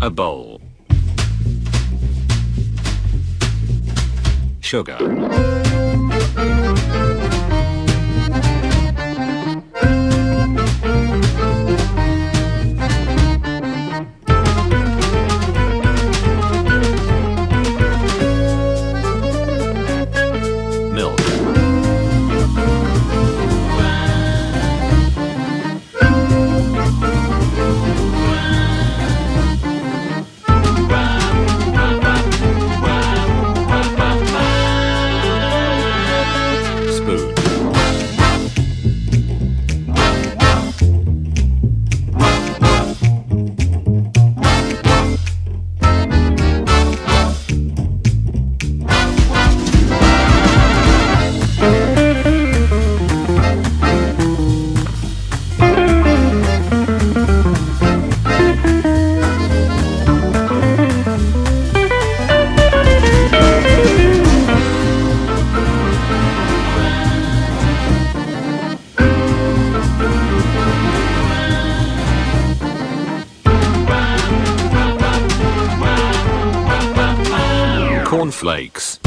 a bowl, sugar, milk, spoon, cornflakes.